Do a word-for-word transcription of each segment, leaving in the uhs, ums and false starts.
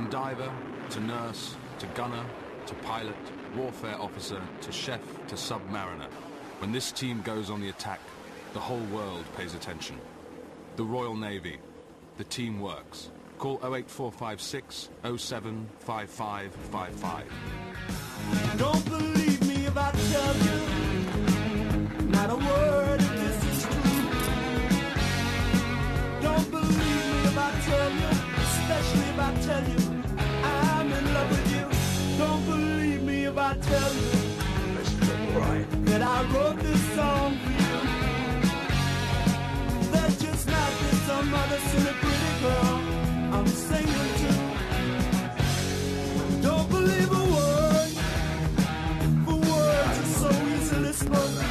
From diver, to nurse, to gunner, to pilot, warfare officer, to chef, to submariner. When this team goes on the attack, the whole world pays attention. The Royal Navy. The team works. Call oh eight four five six, oh seven five five five five. Don't believe me if I tell you, not a word if this is true. Don't believe me if I tell you, especially if I tell you I'm in love with you. Don't believe me if I tell you that I wrote this song for you. There's just not this some other silly pretty girl I'm singing to. Don't believe a word, for words are so easily spoken,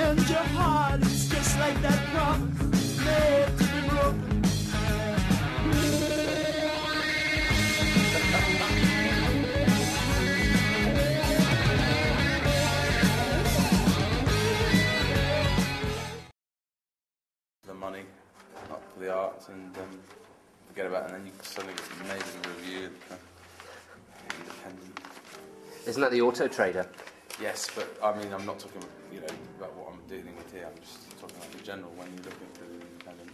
and your heart is just like that promise made to be broken. Money up for the arts and um, forget about it, and then you suddenly get an amazing review of Independent. Isn't that the Auto Trader? Yes, but I mean, I'm not talking, you know, about what I'm dealing with here. I'm just talking about the general when you're looking for the Independent.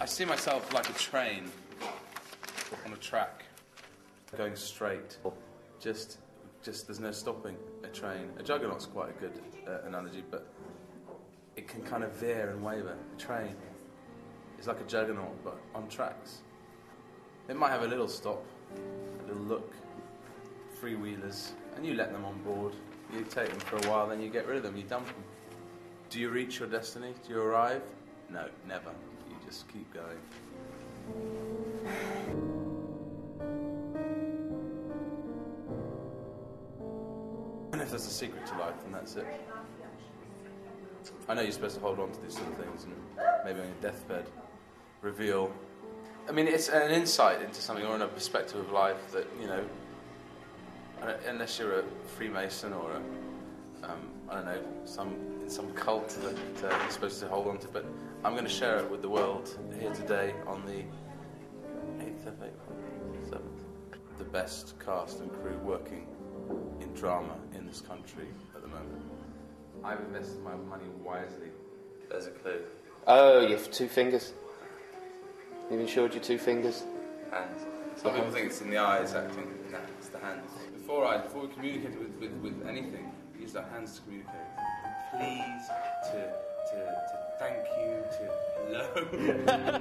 I see myself like a train on a track, going straight, just. Just there's no stopping a train. A juggernaut's quite a good uh, analogy, but it can kind of veer and waver. A train is like a juggernaut, but on tracks. It might have a little stop, a little look, freewheelers, and you let them on board. You take them for a while, then you get rid of them, you dump them. Do you reach your destiny? Do you arrive? No, never. You just keep going. If there's a secret to life, then that's it. I know you're supposed to hold on to these sort of things, and maybe on your deathbed, reveal. I mean, it's an insight into something or in a perspective of life that, you know, unless you're a Freemason or a, um, I don't know, some in some cult that uh, you're supposed to hold on to. But I'm going to share it with the world here today on the eighth of April, seventh. The best cast and crew working in drama in this country at the moment. I've invested my money wisely. There's a clue. Oh, you have two fingers. You've insured your two fingers. Hands. Some people think it's in the eyes acting. Nah, it's the hands. Before I, before we communicate with, with, with anything, we use our hands to communicate. Please, to, to, to thank you, to hello.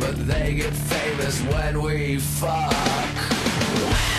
But they get famous when we fuck.